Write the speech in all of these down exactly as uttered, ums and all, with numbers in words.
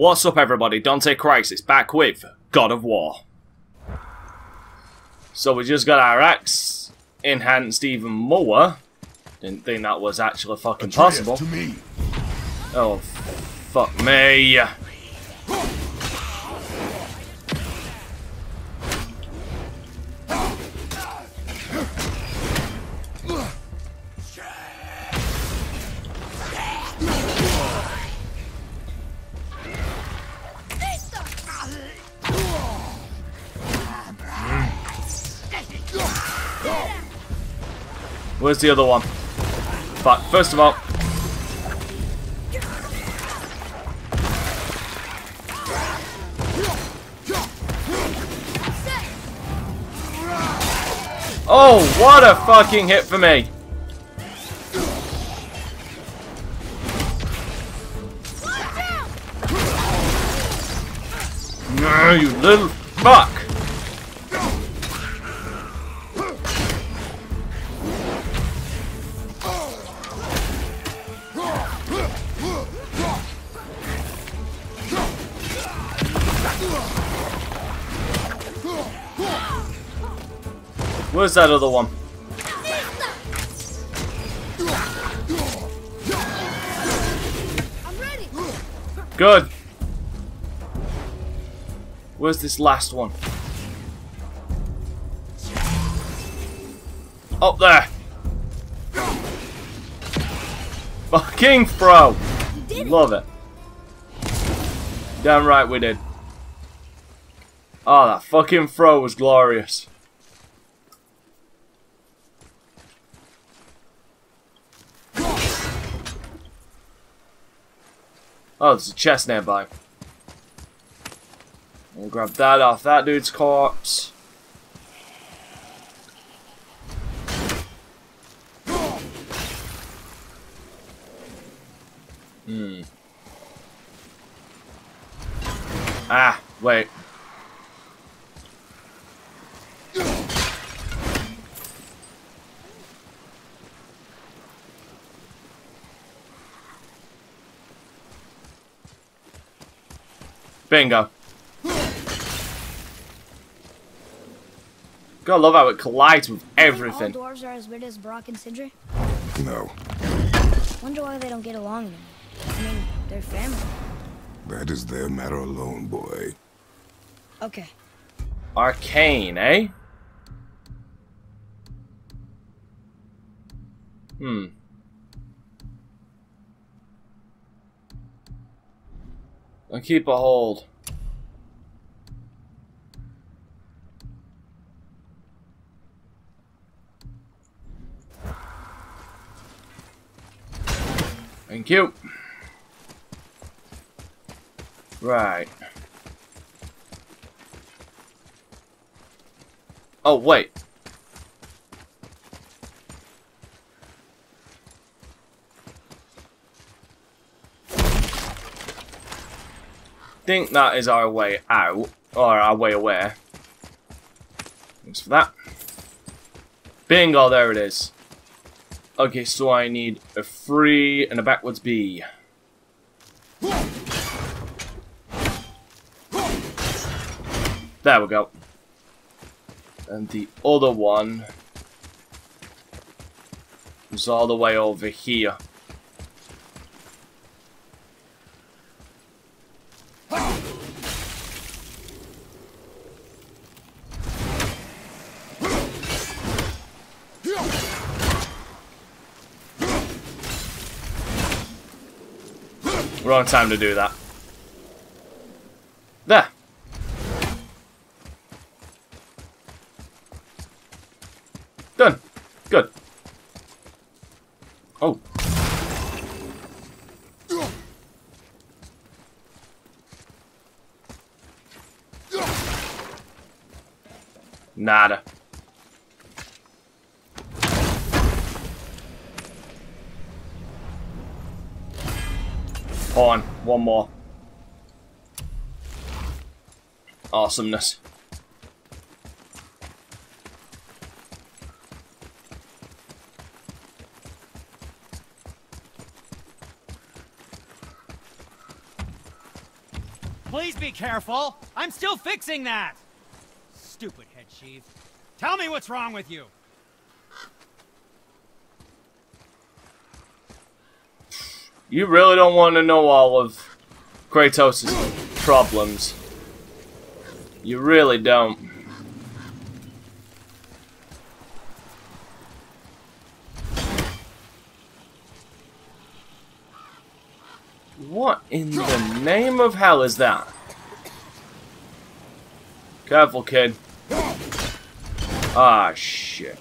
What's up everybody, Dante Crisis back with God of War. So we just got our axe enhanced even more. Didn't think that was actually fucking Atreus possible. To me. Oh, fuck me. Where's the other one? But first of all, oh, what a fucking hit for me! No, you little fuck! Where's that other one? I'm ready. Good. Where's this last one? Up there. Fucking throw. Love it. Damn right we did. Oh, that fucking throw was glorious. Oh, there's a chest nearby. We'll grab that off that dude's corpse. Hmm. Ah, wait. Bingo. Gotta love how it collides with everything. All dwarves are as weird as Brok and Sindri? No. Wonder why they don't get along anymore. I mean, they're family. That is their matter alone, boy. Okay. Arcane, eh? Hmm. I'll keep a hold. Thank you. Right. Oh, wait. I think that is our way out, or our way away. Thanks for that. Bingo, there it is. Okay, so I need a three and a backwards B. There we go. And the other one is all the way over here. Wrong time to do that. There. Done. Good. Oh. Nada. On, one more. Awesomeness. Please be careful. I'm still fixing that. Stupid head sheath. Tell me what's wrong with you. You really don't want to know all of Kratos' problems. You really don't. What in the name of hell is that? Careful, kid. Ah, shit.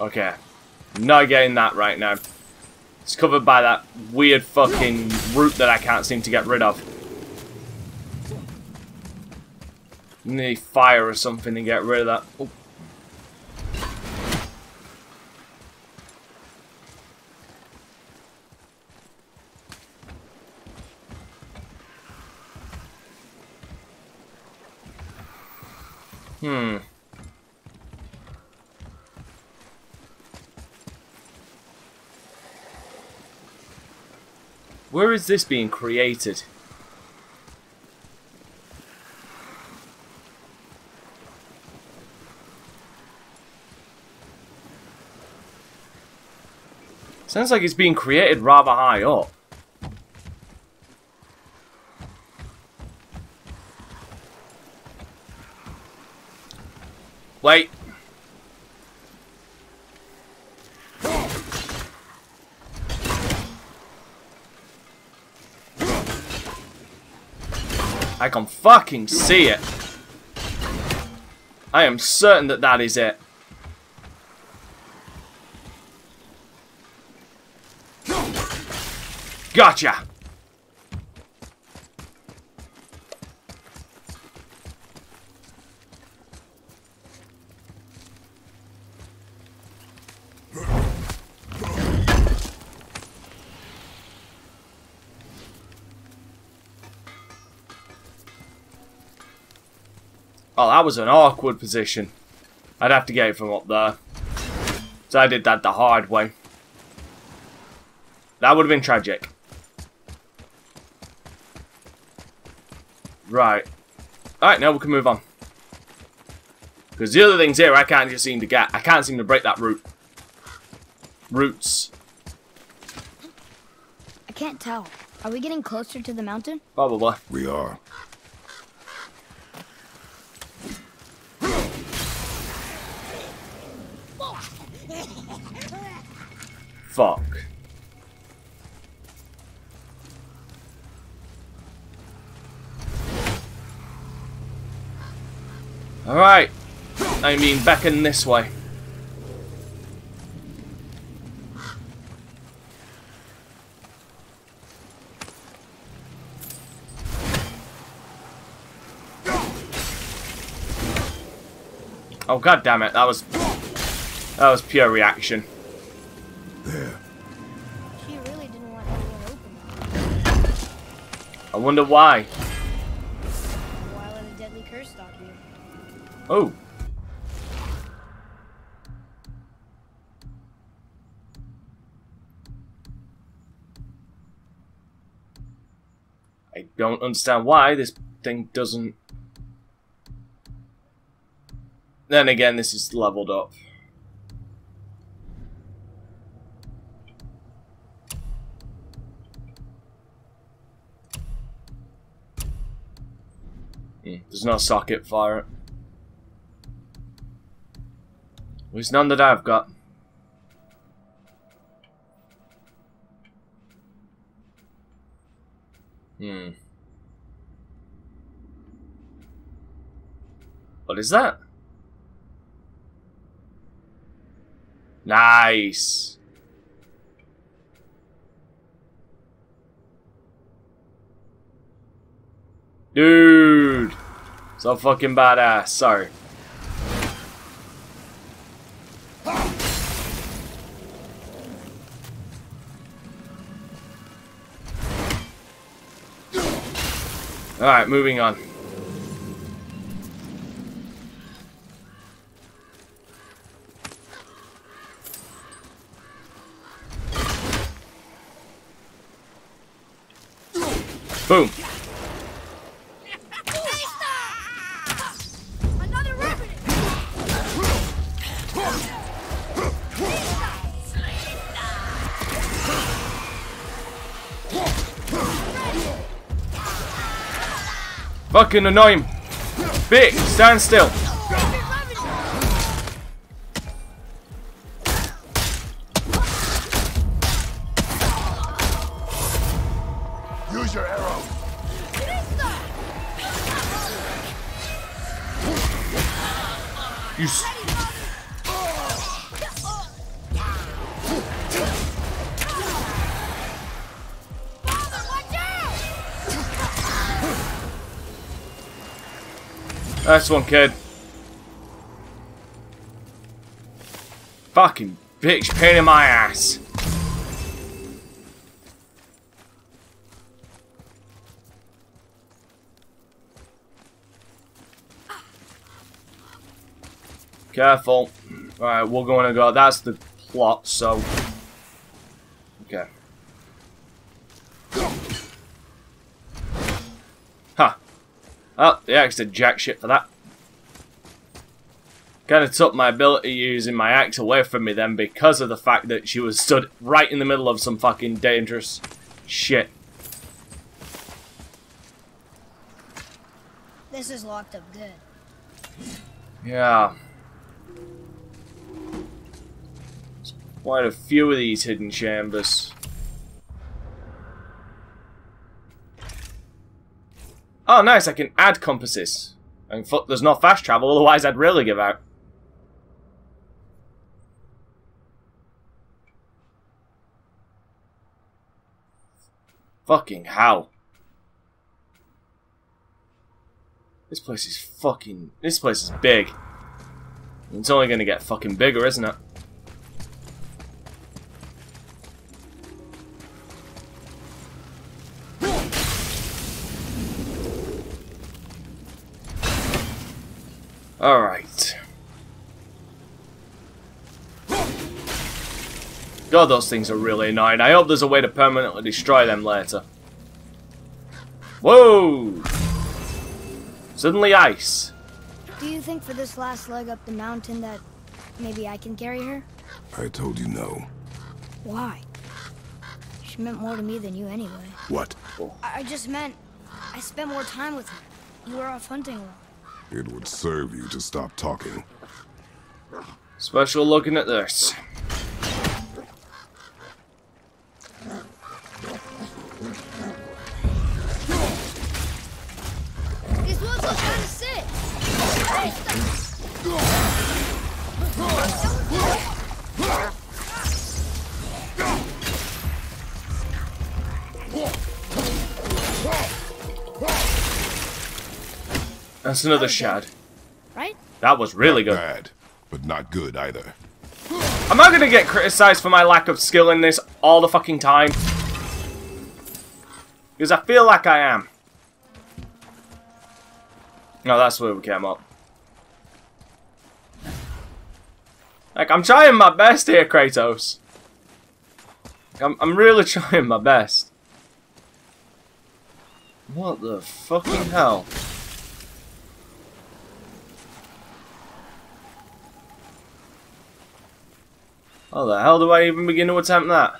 Okay. Not getting that right now. It's covered by that weird fucking root that I can't seem to get rid of. Need fire or something to get rid of that. Oh. Hmm. Where is this being created? Sounds like it's being created rather high up. Wait. I can fucking see it. I am certain that that is it. Gotcha. Oh, that was an awkward position. I'd have to get it from up there. So I did that the hard way. That would have been tragic. Right. Alright, now we can move on. Because the other things here I can't just seem to get. I can't seem to break that root. Roots. I can't tell. Are we getting closer to the mountain? Probably. We are. Fuck. Alright. I mean, back in this way. Oh, god damn it. That was that was pure reaction. I wonder why. While in a deadly curse stopped you. Oh. I don't understand why this thing doesn't. Then again, this is leveled up. There's no socket for it. There's none that I've got. Hmm. What is that? Nice. Dude. So fucking badass. Sorry. Alright, moving on. Boom. Fucking annoy him. Vic, stand still. Use your arrow. You s That's one kid. Fucking bitch, pain in my ass. Careful. Alright, we're gonna go. That's the plot, so. Okay. Oh, the axe did jack shit for that. Kind of took my ability using my axe away from me then because of the fact that she was stood right in the middle of some fucking dangerous shit. This is locked up good. Yeah. There's quite a few of these hidden chambers. Oh, nice, I can add compasses. And fuck, there's no fast travel, otherwise I'd really give out. Fucking hell. This place is fucking... This place is big. It's only gonna get fucking bigger, isn't it? All right. God, those things are really annoying. I hope there's a way to permanently destroy them later. Whoa! Suddenly ice. Do you think for this last leg up the mountain that maybe I can carry her? I told you no. Why? She meant more to me than you anyway. What? I, I just meant I spent more time with her. You were off hunting her. It would serve you to stop talking. Special looking at this. These ones look kind of sick. That's another shad. Right? That was really good. Not bad, but not good either. I'm not gonna get criticized for my lack of skill in this all the fucking time. Because I feel like I am. No, that's where we came up. Like, I'm trying my best here, Kratos. I'm, I'm really trying my best. What the fucking hell? How the hell do I even begin to attempt that?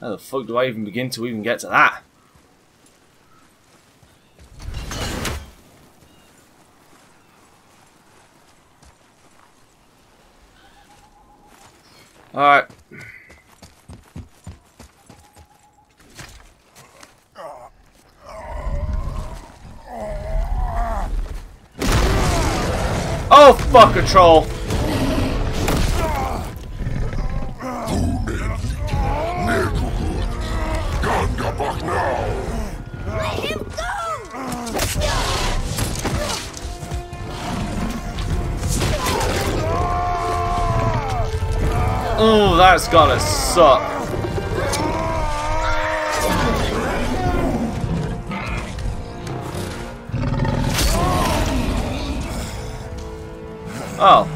How the fuck do I even begin to even get to that? Alright. Oh, fuck a troll! Oh, that's gotta suck. Oh.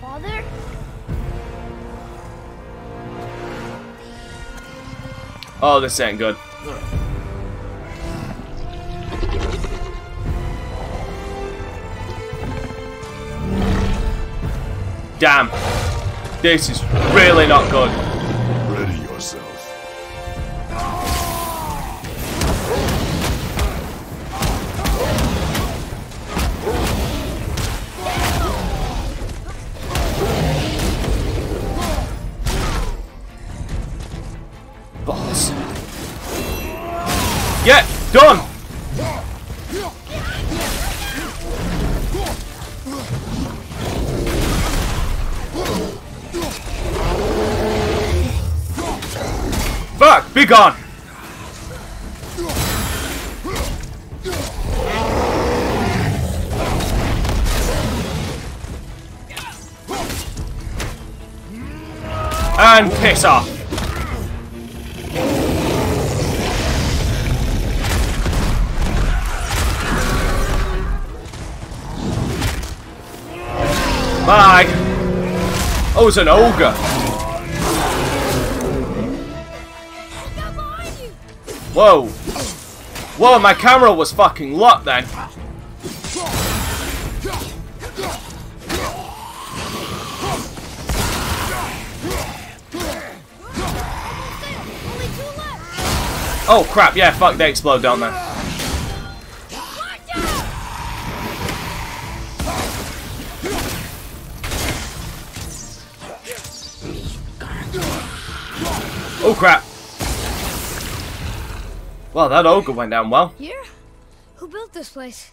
Father? Oh, this ain't good. Damn. This is really not good. Ready yourself. Yeah, done! Fuck! Be gone! And piss off! Bye. Oh, it's an ogre. Whoa. Whoa, my camera was fucking locked then. Oh crap, yeah, fuck, they explode down there. Oh crap! Well, that ogre went down well. Here? Who built this place?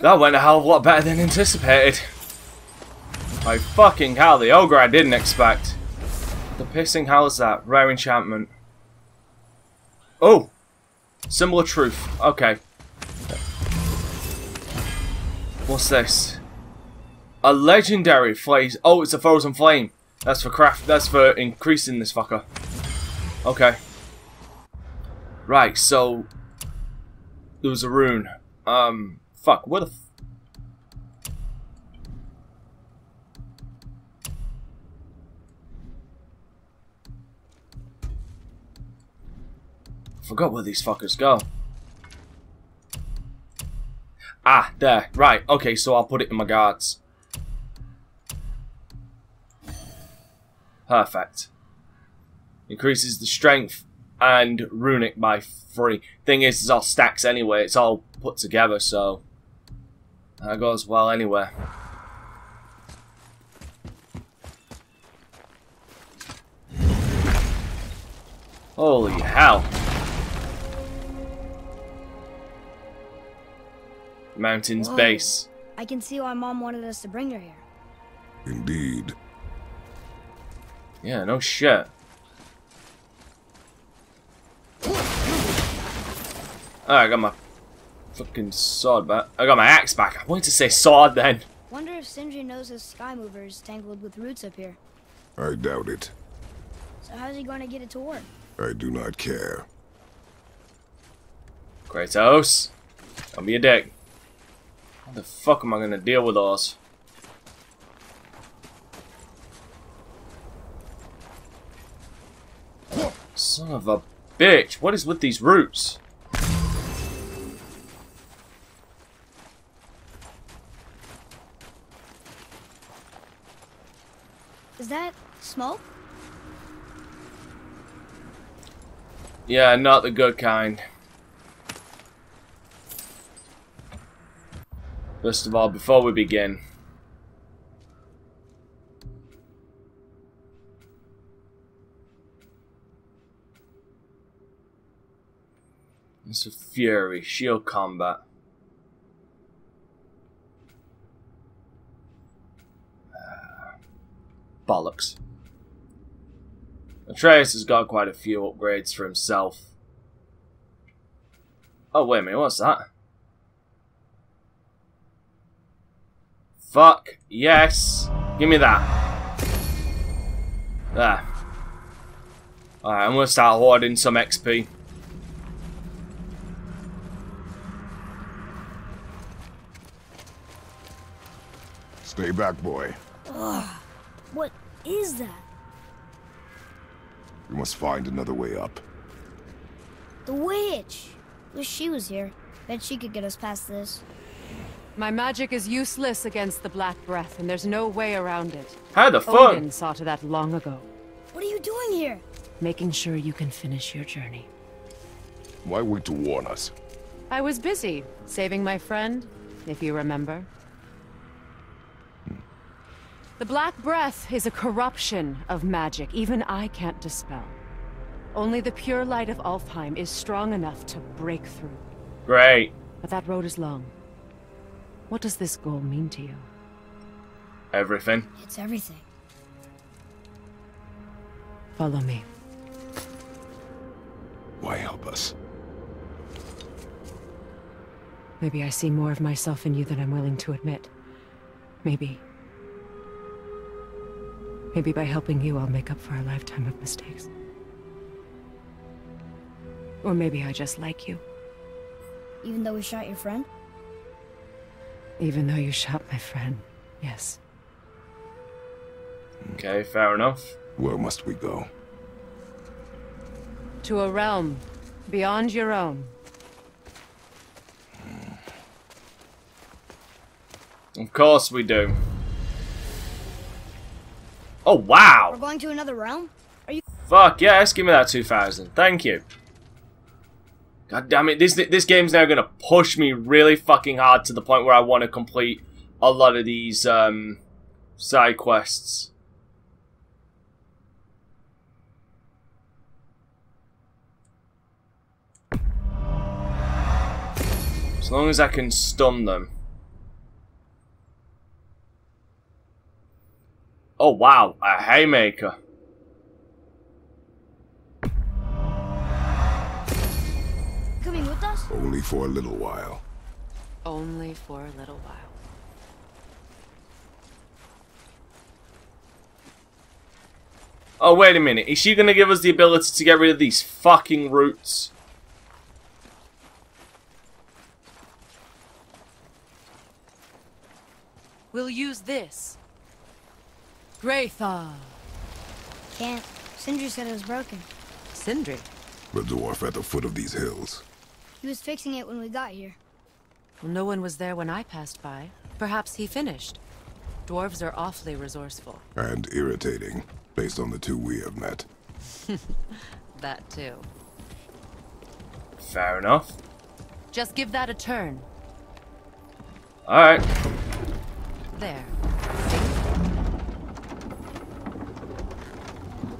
That went a hell of a lot better than anticipated. I fucking hell, the ogre I didn't expect. The pissing hell is that? Rare enchantment. Oh! Symbol of truth. Okay. What's this? A legendary phase. Oh, it's a frozen flame. That's for craft. That's for increasing this fucker. Okay. Right. So there was a rune. Um. Fuck. What the? F Forgot where these fuckers go. Ah, there. Right. Okay. So I'll put it in my guards. Perfect. Increases the strength and runic by three. Thing is, it's all stacks anyway. It's all put together, so that goes well anywhere. Holy hell! Mountain's Whoa. Base. I can see why Mom wanted us to bring her here. Indeed. Yeah, no shit. Oh, I got my fucking sword back. I got my axe back. I wanted to say sword then. Wonder if Sindri knows his sky mover is tangled with roots up here. I doubt it. So how's he going to get it to work? I do not care. Kratos, don't be a dick. How the fuck am I going to deal with those? Son of a bitch, what is with these roots? Is that smoke? Yeah, not the good kind. First of all, before we begin, it's a fury, shield combat. Uh, bollocks. Atreus has got quite a few upgrades for himself. Oh, wait a minute, what's that? Fuck, yes! Give me that. There. Alright, I'm gonna start hoarding some X P. Stay back, boy. Ugh, what is that? We must find another way up. The witch! Wish she was here. Bet she could get us past this. My magic is useless against the Black Breath, and there's no way around it. How the fuck? Odin saw to that long ago. What are you doing here? Making sure you can finish your journey. Why wait to warn us? I was busy saving my friend, if you remember. The Black Breath is a corruption of magic even I can't dispel. Only the pure light of Alfheim is strong enough to break through. Great. But that road is long. What does this goal mean to you? Everything. It's everything. Follow me. Why help us? Maybe I see more of myself in you than I'm willing to admit. Maybe... Maybe by helping you, I'll make up for a lifetime of mistakes. Or maybe I just like you. Even though we shot your friend? Even though you shot my friend, yes. Okay, fair enough. Where must we go? To a realm beyond your own. Of course we do. Oh wow! We're going to another realm? Are you? Fuck yes! Give me that two thousand. Thank you. God damn it! This this game's now gonna push me really fucking hard to the point where I want to complete a lot of these um, side quests. As long as I can stun them. Oh wow, a haymaker. Coming with us? Only for a little while. Only for a little while. Oh wait a minute, is she gonna give us the ability to get rid of these fucking roots? We'll use this. Greythaw. Can't. Sindri said it was broken. Sindri? The dwarf at the foot of these hills. He was fixing it when we got here. Well, no one was there when I passed by. Perhaps he finished. Dwarves are awfully resourceful. And irritating, based on the two we have met. That too. Fair enough. Just give that a turn. Alright. There.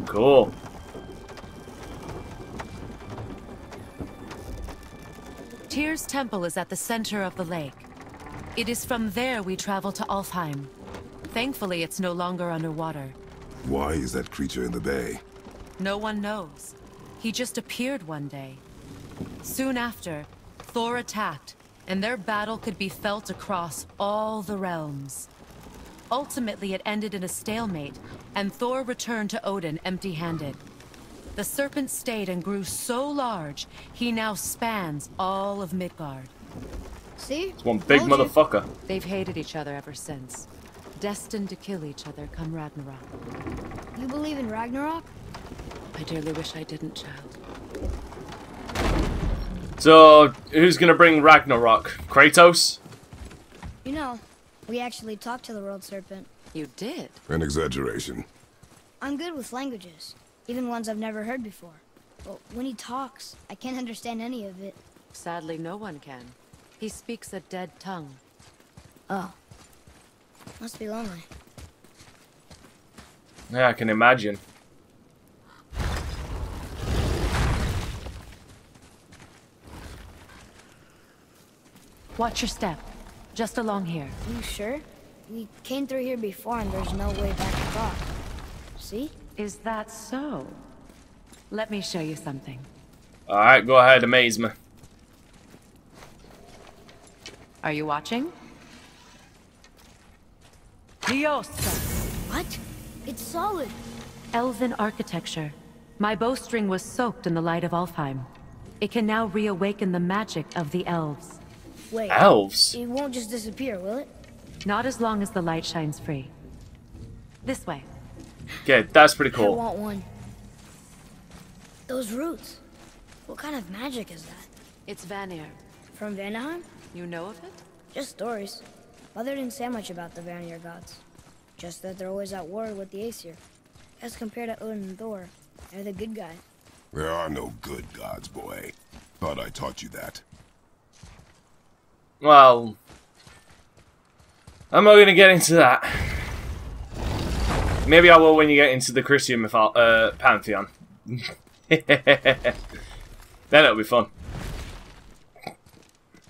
Cool. Tyr's temple is at the center of the lake. It is from there we travel to Alfheim. Thankfully, it's no longer underwater. Why is that creature in the bay? No one knows. He just appeared one day. Soon after, Thor attacked, and their battle could be felt across all the realms. Ultimately, it ended in a stalemate, and Thor returned to Odin empty-handed. The serpent stayed and grew so large, he now spans all of Midgard. See? It's one big motherfucker. They've hated each other ever since. Destined to kill each other come Ragnarok. You believe in Ragnarok? I dearly wish I didn't, child. So, who's gonna bring Ragnarok? Kratos? You know... We actually talked to the World Serpent. You did? An exaggeration. I'm good with languages, even ones I've never heard before. But when he talks, I can't understand any of it. Sadly, no one can. He speaks a dead tongue. Oh. Must be lonely. Yeah, I can imagine. Watch your step. Just along here. You sure? We came through here before and there's no way back to Brok. See? Is that so? Let me show you something. Alright, go ahead, amaze me. Are you watching? Diosa! What? It's solid! Elven architecture. My bowstring was soaked in the light of Alfheim. It can now reawaken the magic of the elves. Wait, elves? It won't just disappear, will it? Not as long as the light shines free. This way. Okay, that's pretty cool. I want one. Those roots. What kind of magic is that? It's Vanir. From Vanaheim? You know of it? Just stories. Mother didn't say much about the Vanir gods. Just that they're always at war with the Aesir. As compared to Odin and Thor, they're the good guys. There are no good gods, boy. Thought I taught you that. Well, I'm not going to get into that. Maybe I will when you get into the Christian mytho uh, pantheon. Then it'll be fun.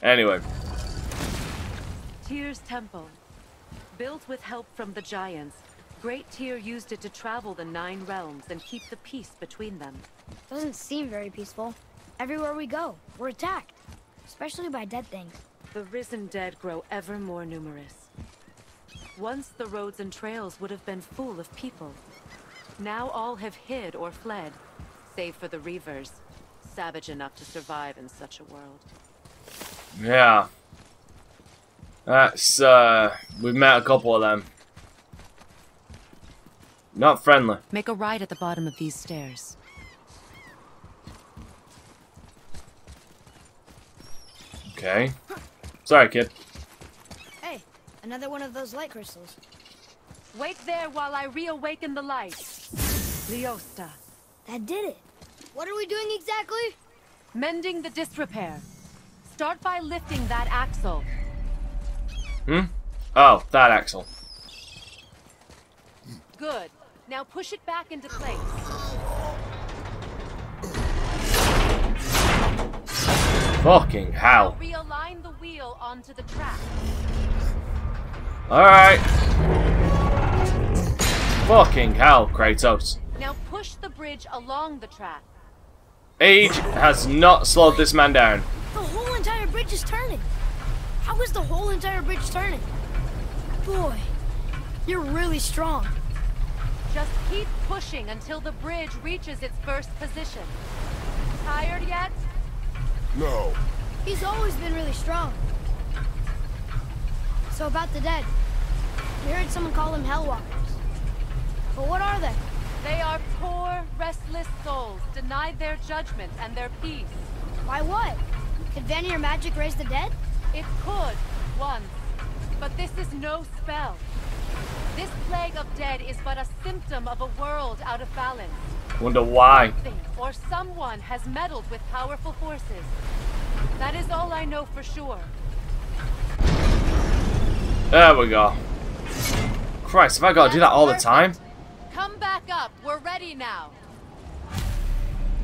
Anyway. Tyr's temple. Built with help from the giants, Great Tyr used it to travel the nine realms and keep the peace between them. Doesn't seem very peaceful. Everywhere we go, we're attacked. Especially by dead things. The risen dead grow ever more numerous. Once the roads and trails would have been full of people. Now all have hid or fled, save for the Reavers, savage enough to survive in such a world. Yeah. That's, uh, we've met a couple of them. Not friendly. Make a right at the bottom of these stairs. Okay. Sorry, kid. Hey, another one of those light crystals. Wait there while I reawaken the light. Leosta. That did it. What are we doing exactly? Mending the disrepair. Start by lifting that axle. Hmm? Oh, that axle. Good. Now push it back into place. Fucking hell. Realign the wheel onto the track. Alright. Fucking hell, Kratos. Now push the bridge along the track. Age has not slowed this man down. The whole entire bridge is turning. How is the whole entire bridge turning? Boy, you're really strong. Just keep pushing until the bridge reaches its first position. Tired yet? No. He's always been really strong. So about the dead. We heard someone call them Hellwalkers. But what are they? They are poor, restless souls, denied their judgment and their peace. Why what? Could Vanir magic raise the dead? It could, once. But this is no spell. This plague of dead is but a symptom of a world out of balance. Wonder why. Something or someone has meddled with powerful forces. That is all I know for sure. There we go. Christ, have I got to do that all the time? Come back up. We're ready now.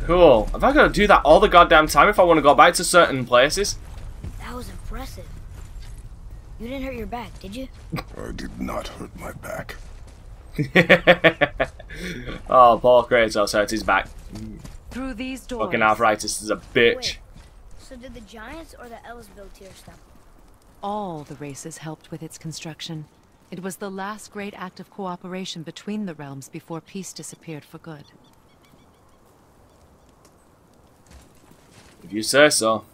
Cool. Have I got to do that all the goddamn time if I want to go back to certain places? That was impressive. You didn't hurt your back, did you? I did not hurt my back. Oh, poor Kratos hurt his back. Through these doors. Fucking arthritis is a bitch. Wait, so did the giants or the elves build Tyr's temple? All the races helped with its construction. It was the last great act of cooperation between the realms before peace disappeared for good. If you say so.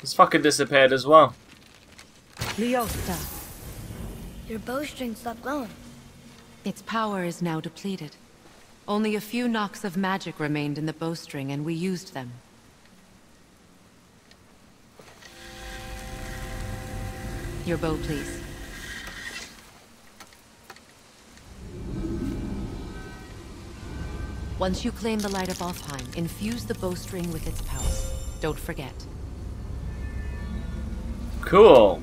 This fucker disappeared as well. Leosta. Your bowstring stopped glowing. Its power is now depleted. Only a few knocks of magic remained in the bowstring, and we used them. Your bow, please. Once you claim the light of Alfheim, infuse the bowstring with its power. Don't forget. Cool.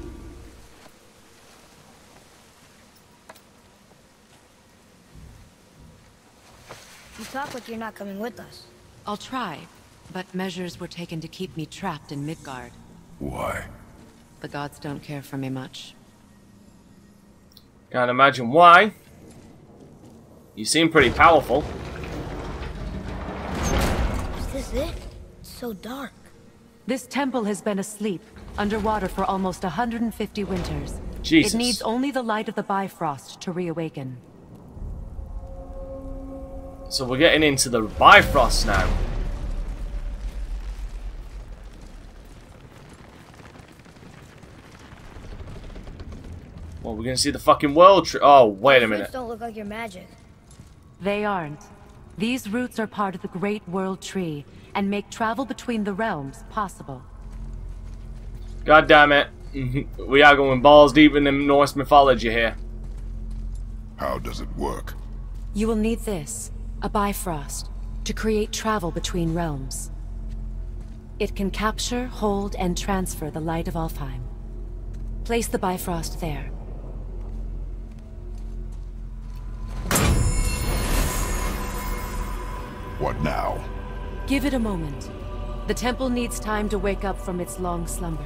You talk like you're not coming with us. I'll try, but measures were taken to keep me trapped in Midgard. Why? The gods don't care for me much. Can't imagine why. You seem pretty powerful. Is this it? It's so dark. This temple has been asleep. Underwater for almost one hundred fifty winters. Jesus. It needs only the light of the Bifrost to reawaken. So we're getting into the Bifrost now. Well, we're gonna see the fucking World Tree. Oh, wait a minute. These don't look like your magic. They aren't. These roots are part of the Great World Tree and make travel between the realms possible. God damn it. We are going balls deep in the Norse mythology here. How does it work? You will need this, a Bifrost, to create travel between realms. It can capture, hold, and transfer the light of Alfheim. Place the Bifrost there. What now? Give it a moment. The temple needs time to wake up from its long slumber.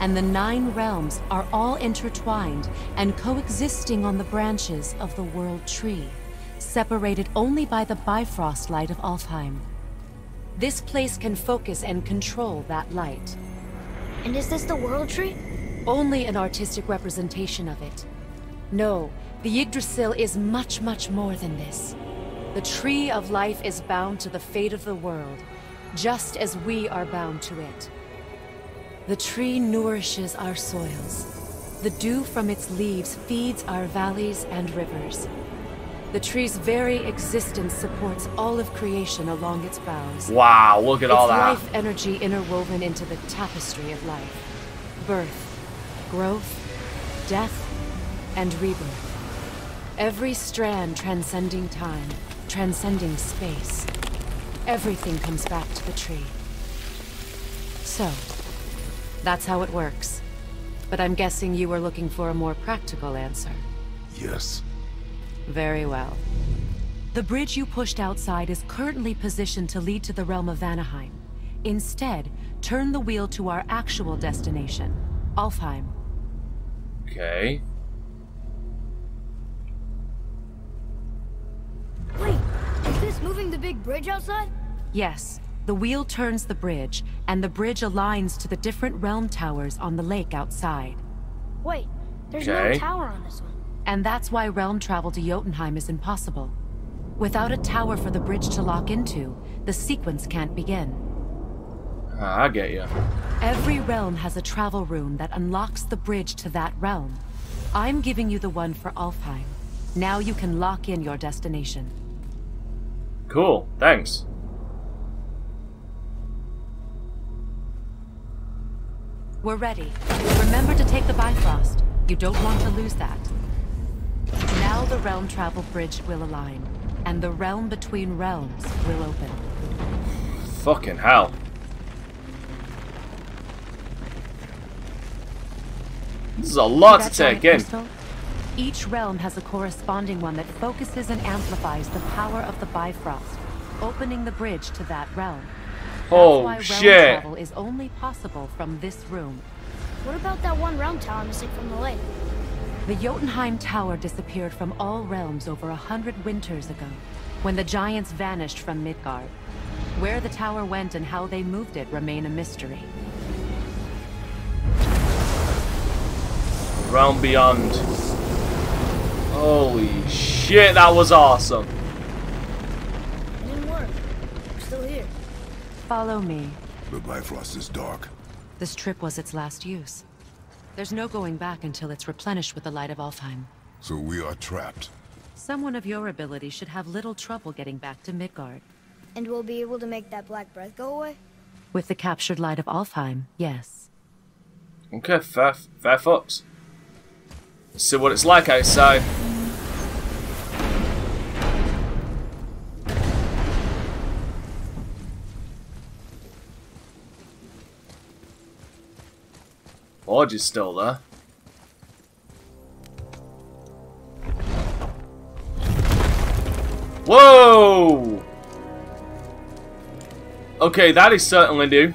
and the nine realms are all intertwined and coexisting on the branches of the World Tree, separated only by the Bifrost light of Alfheim. This place can focus and control that light. And is this the World Tree? Only an artistic representation of it. No, the Yggdrasil is much, much more than this. The Tree of Life is bound to the fate of the world, just as we are bound to it. The tree nourishes our soils. The dew from its leaves feeds our valleys and rivers. The tree's very existence supports all of creation along its boughs. Wow, look at all that. Its life energy interwoven into the tapestry of life. Birth, growth, death, and rebirth. Every strand transcending time, transcending space. Everything comes back to the tree. So, that's how it works. But I'm guessing you were looking for a more practical answer. Yes. Very well. The bridge you pushed outside is currently positioned to lead to the realm of Vanaheim. Instead, turn the wheel to our actual destination, Alfheim. Okay. Wait, is this moving the big bridge outside? Yes. The wheel turns the bridge, and the bridge aligns to the different realm towers on the lake outside. Wait, there's okay. no tower on this one. And that's why realm travel to Jotunheim is impossible. Without a tower for the bridge to lock into, the sequence can't begin. I get you. Every realm has a travel room that unlocks the bridge to that realm. I'm giving you the one for Alfheim. Now you can lock in your destination. Cool, thanks. We're ready. Remember to take the Bifrost. You don't want to lose that. Now the realm travel bridge will align, and the realm between realms will open. Fucking hell. This is a lot to take in. Each realm has a corresponding one that focuses and amplifies the power of the Bifrost, opening the bridge to that realm. Oh shit! That's why realm travel is only possible from this room. What about that one realm tower missing from the lake? The Jotunheim Tower disappeared from all realms over a hundred winters ago, when the giants vanished from Midgard. Where the tower went and how they moved it remain a mystery. Realm beyond. Holy shit, that was awesome! It didn't work. I'm still here. Follow me. The Bifrost is dark. This trip was its last use. There's no going back until it's replenished with the light of Alfheim. So we are trapped. Someone of your ability should have little trouble getting back to Midgard. And we'll be able to make that Black Breath go away? With the captured light of Alfheim, yes. Okay, fair, fair fucks. Let's see what it's like outside. Lodge is still there. Whoa! Okay, that is certainly new.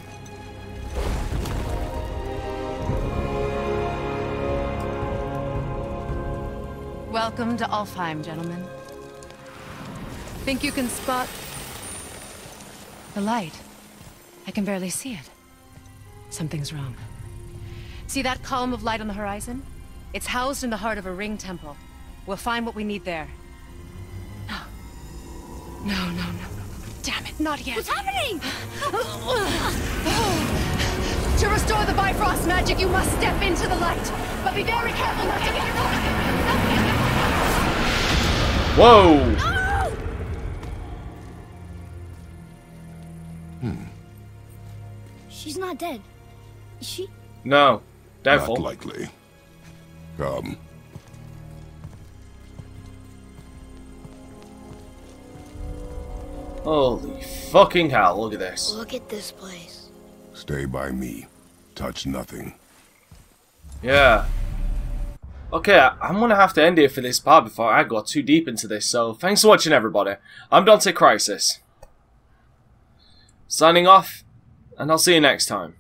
Welcome to Alfheim, gentlemen. Think you can spot the light? I can barely see it. Something's wrong. See that column of light on the horizon? It's housed in the heart of a ring temple. We'll find what we need there. No. No, no, no. Damn it, not yet. What's happening? To restore the Bifrost magic, you must step into the light. But be very careful not to get your own. Whoa! No! Hmm. She's not dead. Is she? No. Doubtful. Not likely. Come. Holy fucking hell, look at this. Look at this place. Stay by me. Touch nothing. Yeah. Okay, I'm going to have to end it for this part before I got too deep into this, so thanks for watching, everybody. I'm Dante Crisis. Signing off, and I'll see you next time.